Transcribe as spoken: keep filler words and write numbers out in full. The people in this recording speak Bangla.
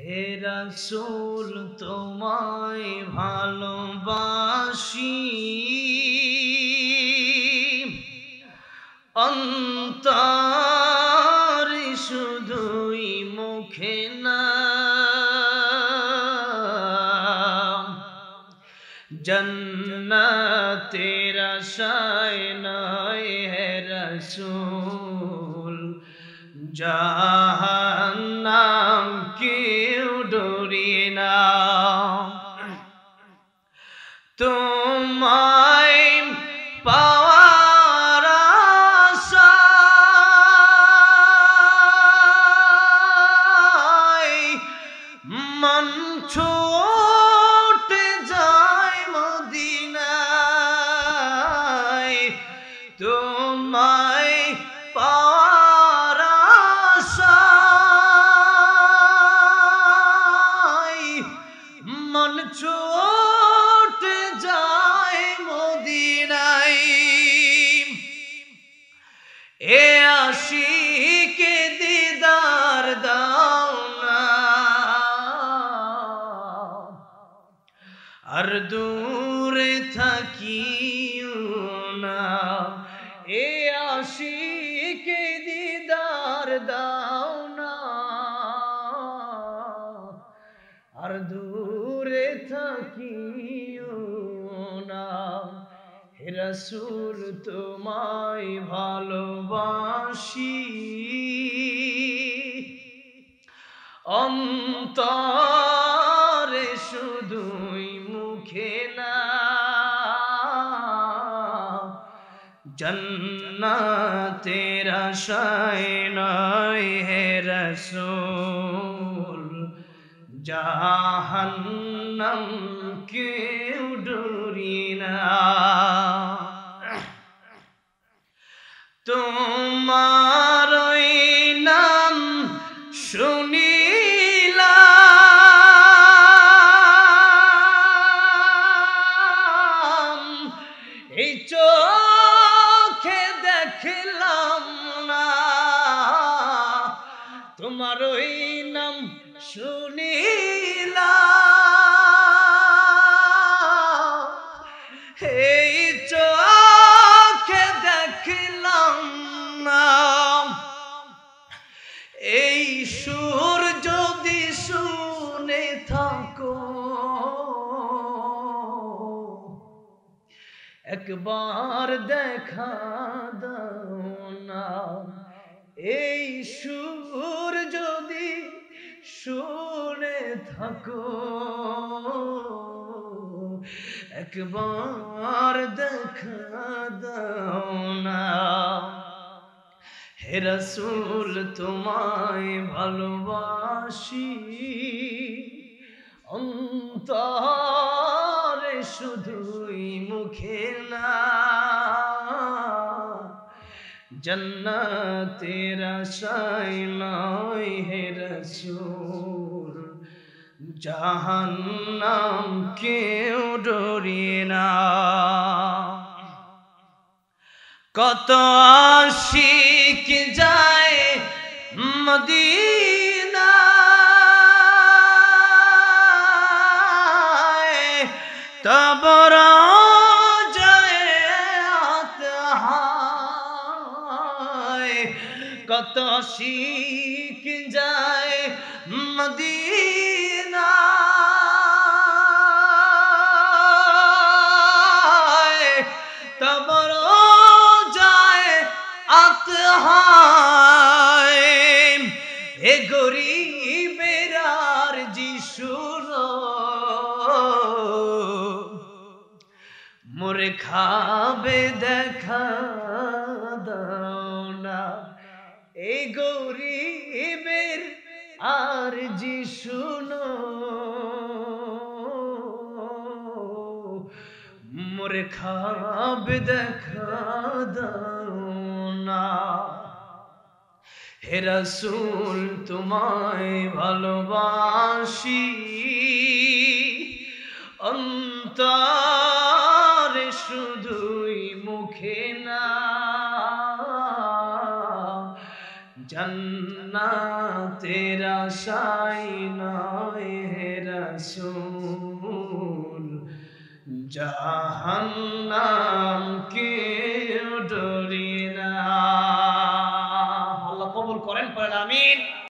হে রাসূল তোমায় ভালোবাসি অন্তর শুধুই মুখে না জান্নাতের আশায় নয় হে রাসূল জাহান্নাম কেউ ডরি না তোমায় পাওয়ার আশায় মন ছোটে যায় মদিনায় তোমায় পাওয়া छोट जाए मदीनाई ए आशिक के दीदार दाओ ना और दूर थकियो ना ए आशिक के दीदार दाओ ना और दूर হে রাসূল তোমায় ভালোবাসি অন্তরে শুধুই মুখে না জান্নাতের আশায় নয় হে রাসূল জাহান্নাম কেউ ডরি না তোমার নাম শুনিলাম এই চোখে দেখলাম না তোমার নাম শুনিলাম এই চোখে দেখলাম না এই সুর যদি শুনে থাকো একবার দেখা দাও না এই সুর যদি শুনে থাকো একবার দেখা দাও না হে রাসূল তোমায় ভালোবাসি অন্তরে শুধুই মুখে না জান্নাতের আশায় নয় হে রাসূল জাহান্নাম কেউ ডরি না কত আশিক যায় মদিনায় তবরা কত আশিক যায় মদিনায় তবরা যায় আতহায় এ গরিবের আরজি শুনো মোর খাবে দেখা দাও না এই গরিবের আরজি শুনো মোর খাব দেখা দাও না হে রাসূল তোমায় ভালোবাসি অন্তরে শুধুই মুখে না জান্নাত तेरा शाइनाए है रसूल, जहन्नम की डोरी ना। अल्लाह कबूल करें, पढ़ आमीन।